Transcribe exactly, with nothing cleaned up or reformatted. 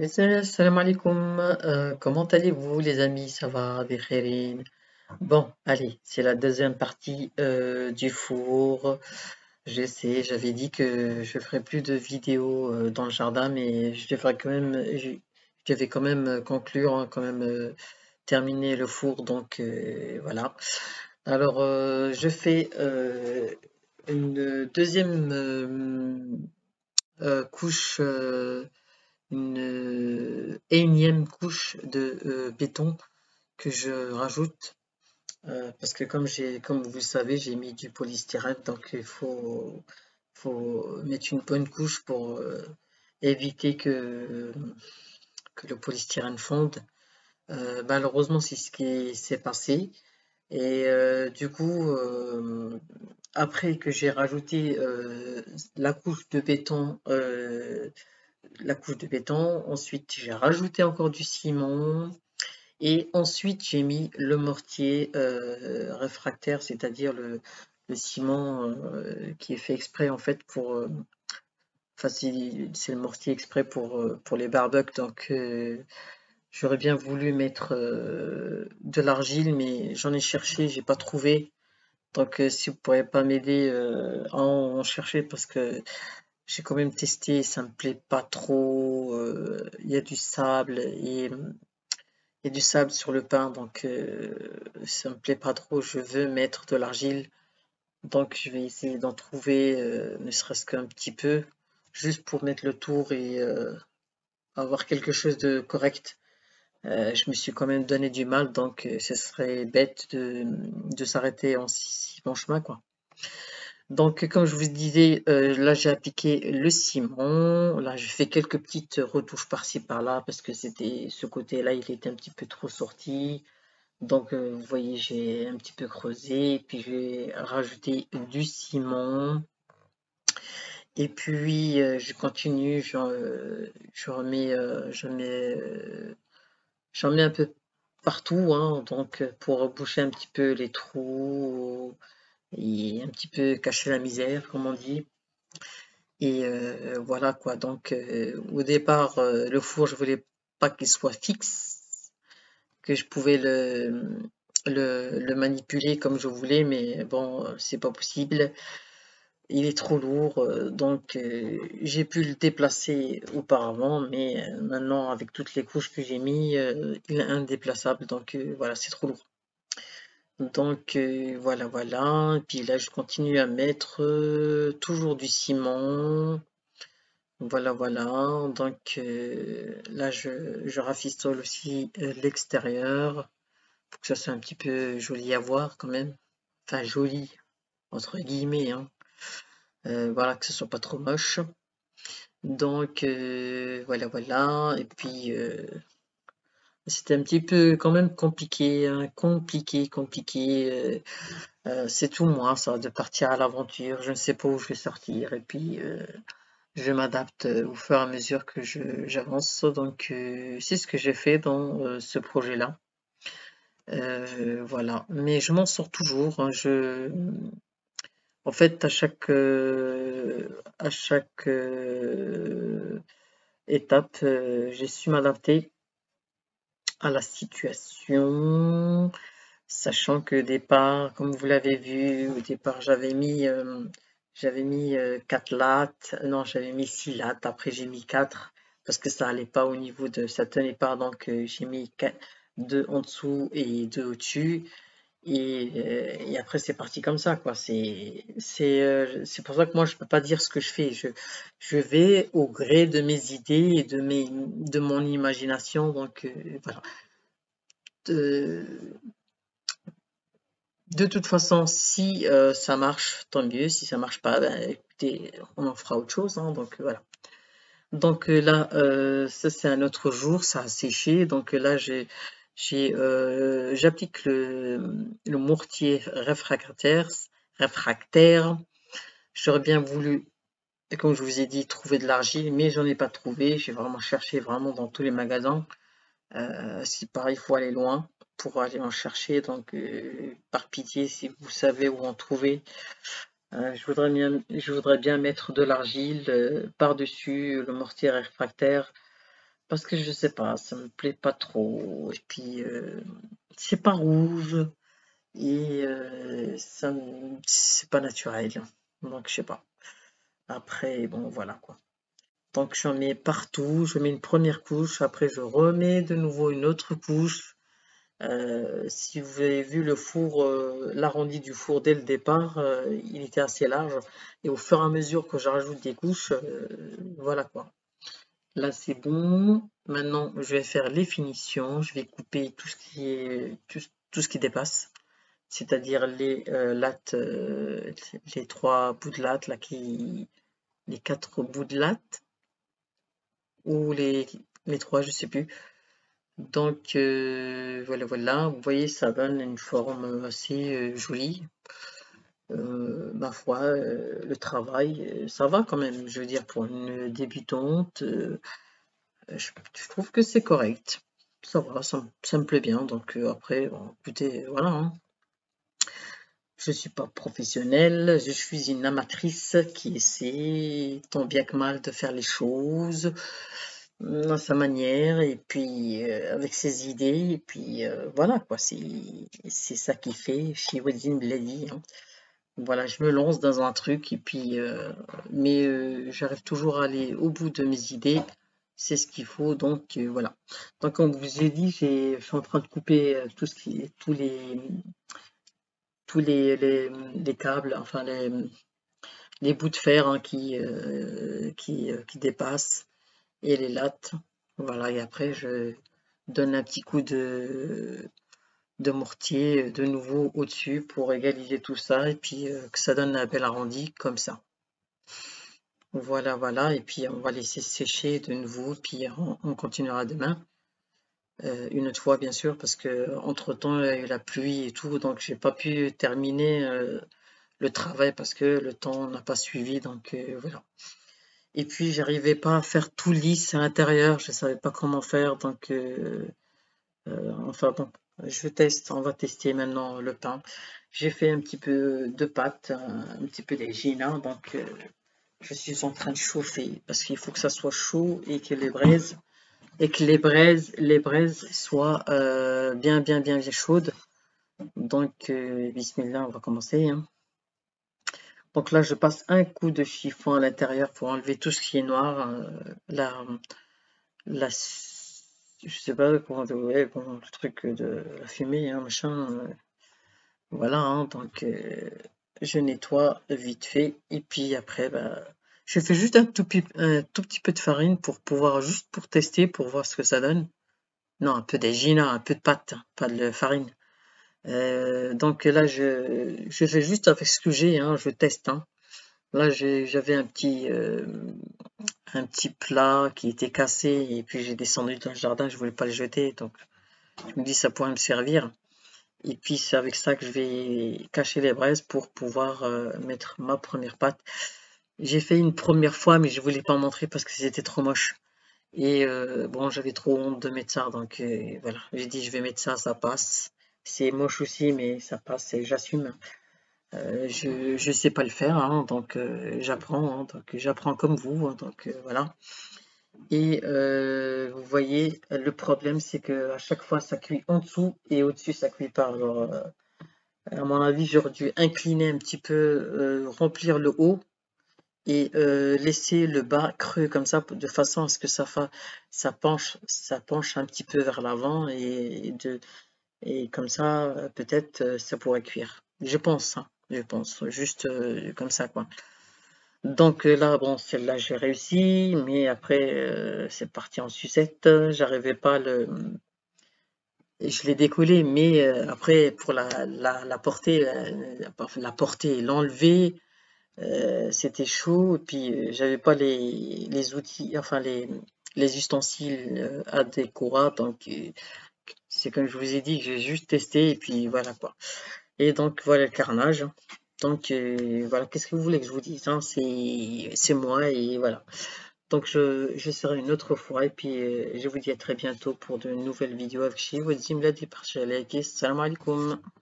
Les amis, salam alaikum, euh, comment allez-vous les amis? Ça va, bikhairin? Bon, allez, c'est la deuxième partie euh, du four. Je sais, j'avais dit que je ferais plus de vidéos euh, dans le jardin, mais je devrais quand même, je, je devais quand même conclure, hein, quand même euh, terminer le four, donc euh, voilà. Alors, euh, je fais euh, une deuxième euh, euh, couche... Euh, une euh, énième couche de euh, béton que je rajoute euh, parce que comme j'ai comme vous le savez, j'ai mis du polystyrène, donc il faut faut mettre une bonne couche pour euh, éviter que euh, que le polystyrène fonde. Euh, malheureusement, c'est ce qui s'est passé, et euh, du coup euh, après que j'ai rajouté euh, la couche de béton euh, la couche de béton, ensuite j'ai rajouté encore du ciment, et ensuite j'ai mis le mortier euh, réfractaire, c'est-à-dire le, le ciment euh, qui est fait exprès en fait pour euh, enfin c'est le mortier exprès pour, euh, pour les barbecues, donc euh, j'aurais bien voulu mettre euh, de l'argile, mais j'en ai cherché, j'ai pas trouvé, donc euh, si vous ne pourriez pas m'aider euh, à en chercher, parce que j'ai quand même testé, ça me plaît pas trop. Euh, y a du sable et il y a du sable sur le pain, donc euh, ça me plaît pas trop. Je veux mettre de l'argile, donc je vais essayer d'en trouver, euh, ne serait-ce qu'un petit peu, juste pour mettre le tour et euh, avoir quelque chose de correct. Euh, je me suis quand même donné du mal, donc euh, ce serait bête de, de s'arrêter en si, si bon chemin, quoi. Donc, comme je vous disais, euh, là, j'ai appliqué le ciment. Là, j'ai fait quelques petites retouches par-ci, par-là, parce que c'était ce côté-là, il était un petit peu trop sorti. Donc, euh, vous voyez, j'ai un petit peu creusé, et puis j'ai rajouté du ciment. Et puis, euh, je continue, je, euh, je remets, euh, je mets, euh, j'en mets un peu partout, hein, donc pour boucher un petit peu les trous, et un petit peu cacher la misère, comme on dit. Et euh, voilà quoi. Donc euh, au départ, euh, le four, je voulais pas qu'il soit fixe, que je pouvais le, le, le manipuler comme je voulais, mais bon, c'est pas possible, il est trop lourd. Euh, donc euh, j'ai pu le déplacer auparavant, mais maintenant avec toutes les couches que j'ai mis, euh, il est indéplaçable, donc euh, voilà, c'est trop lourd. Donc euh, voilà, voilà, et puis là je continue à mettre euh, toujours du ciment, voilà, voilà, donc euh, là je, je rafistole aussi euh, l'extérieur, pour que ça soit un petit peu joli à voir quand même, enfin joli, entre guillemets, hein. Euh, voilà, que ce soit pas trop moche, donc euh, voilà, voilà, et puis... Euh, c'était un petit peu quand même compliqué, hein, compliqué, compliqué. Euh, euh, c'est tout moi, ça, de partir à l'aventure. Je ne sais pas où je vais sortir. Et puis, euh, je m'adapte au fur et à mesure que j'avance. Donc, euh, c'est ce que j'ai fait dans euh, ce projet-là. Euh, voilà. Mais je m'en sors toujours. Hein, je... En fait, à chaque... Euh, à chaque euh, étape, euh, j'ai su m'adapter à la situation, sachant que au départ, comme vous l'avez vu, au départ j'avais mis euh, j'avais mis euh, quatre lattes, non j'avais mis six lattes, après j'ai mis quatre parce que ça allait pas au niveau de, ça tenait pas, donc euh, j'ai mis deux en dessous et deux au-dessus, et, euh, et après c'est parti comme ça quoi. C'est c'est euh, c'est pour ça que moi je peux pas dire ce que je fais, je je vais au gré de mes idées et de mes de mon imagination, donc euh, voilà. De, de toute façon, si euh, ça marche tant mieux, si ça marche pas, ben, écoutez, on en fera autre chose, hein, donc voilà. Donc là euh, ça c'est un autre jour, ça a séché, donc là j'ai Euh, j'applique le, le mortier réfractaire, réfractaire. J'aurais bien voulu, comme je vous ai dit, trouver de l'argile, mais j'en ai pas trouvé. J'ai vraiment cherché vraiment dans tous les magasins. Euh, c'est pareil, il faut aller loin pour aller en chercher. Donc, euh, par pitié, si vous savez où en trouver, euh, je voudrais bien, je voudrais bien mettre de l'argile euh, par-dessus le mortier réfractaire. parce que je sais pas, ça me plaît pas trop, et puis euh, c'est pas rouge, et euh, ça c'est pas naturel, donc je sais pas. Après, bon, voilà quoi. Donc j'en mets partout, je mets une première couche, après je remets de nouveau une autre couche. Euh, si vous avez vu le four, euh, l'arrondi du four dès le départ, euh, il était assez large, et au fur et à mesure que je rajoute des couches, euh, voilà quoi. Là c'est bon. Maintenant je vais faire les finitions, je vais couper tout ce qui est tout, tout ce qui dépasse, c'est-à-dire les euh, lattes, euh, les trois bouts de lattes là, qui les quatre bouts de lattes ou les, les trois, je sais plus. Donc euh, voilà, voilà, vous voyez, ça donne une forme assez euh, jolie. Euh, ma foi, euh, le travail, euh, ça va quand même, je veux dire, pour une débutante, euh, je, je trouve que c'est correct, ça va, ça, ça me plaît bien, donc euh, après, bon, écoutez, voilà, hein. Je suis pas professionnelle, je suis une amatrice qui essaie, tant bien que mal, de faire les choses euh, à sa manière, et puis euh, avec ses idées, et puis euh, voilà, quoi, c'est ça qui fait chhiwats zine bladi, hein. Voilà, je me lance dans un truc, et puis, euh, mais euh, j'arrive toujours à aller au bout de mes idées, c'est ce qu'il faut, donc euh, voilà. Donc, comme je vous ai dit, je suis en train de couper euh, tout ce qui, tous les, tous les, les, les câbles, enfin les, les bouts de fer, hein, qui, euh, qui, euh, qui dépassent, et les lattes, voilà, et après je donne un petit coup de... de mortier de nouveau au-dessus pour égaliser tout ça, et puis euh, que ça donne un bel arrondi comme ça. Voilà, voilà, et puis on va laisser sécher de nouveau, puis on, on continuera demain, euh, une autre fois bien sûr, parce que entre temps il y a eu la pluie et tout, donc j'ai pas pu terminer euh, le travail parce que le temps n'a pas suivi, donc euh, voilà. Et puis j'arrivais pas à faire tout lisse à l'intérieur, je savais pas comment faire, donc euh, euh, enfin bon. Je teste, on va tester maintenant le pain. J'ai fait un petit peu de pâte, un petit peu d'égine, donc euh, je suis en train de chauffer parce qu'il faut que ça soit chaud et que les braises et que les braises, les braises soient euh, bien, bien, bien, bien chaudes. Donc, euh, bismillah, on va commencer, hein. Donc là, je passe un coup de chiffon à l'intérieur pour enlever tout ce qui est noir, euh, la la je sais pas comment, ouais, bon, le truc de la fumée, hein, machin, euh, voilà, hein, donc euh, je nettoie vite fait, et puis après, bah, je fais juste un tout, un tout petit peu de farine pour pouvoir, juste pour tester, pour voir ce que ça donne, non, un peu d'égine, un peu de pâte, hein, pas de farine, euh, donc là, je, je fais juste avec ce que j'ai, hein, je teste, hein. Là, j'avais un petit euh, un petit plat qui était cassé, et puis j'ai descendu dans le jardin, je voulais pas le jeter, donc je me dis ça pourrait me servir. Et puis c'est avec ça que je vais cacher les braises pour pouvoir euh, mettre ma première pâte. J'ai fait une première fois, mais je voulais pas en montrer parce que c'était trop moche. Et euh, bon, j'avais trop honte de mettre ça, donc euh, voilà, j'ai dit je vais mettre ça, ça passe. C'est moche aussi, mais ça passe et j'assume. Euh, je je sais pas le faire, hein, donc euh, j'apprends, hein, donc j'apprends comme vous, hein, donc euh, voilà. Et euh, vous voyez, le problème c'est que à chaque fois ça cuit en dessous et au-dessus ça cuit pas. Alors, euh, à mon avis, j'aurais dû incliner un petit peu, euh, remplir le haut et euh, laisser le bas creux comme ça, de façon à ce que ça fa ça penche ça penche un petit peu vers l'avant, et, et de et comme ça peut-être ça pourrait cuire. Je pense, hein. Je pense, juste euh, comme ça, quoi. Donc là, bon, celle-là, j'ai réussi, mais après, euh, c'est parti en sucette. J'arrivais pas le... Je l'ai décollé, mais euh, après, pour la, la, la portée, la, la portée, l'enlever, euh, c'était chaud, et puis euh, j'avais pas les, les outils, enfin, les, les ustensiles adéquats, donc c'est comme je vous ai dit, j'ai juste testé, et puis voilà, quoi. Et donc voilà le carnage. Donc euh, voilà, qu'est-ce que vous voulez que je vous dise, hein, c'est moi, et voilà. Donc je, je serai une autre fois, et puis euh, je vous dis à très bientôt pour de nouvelles vidéos avec chhiwats zine bladi. Salam alaikum.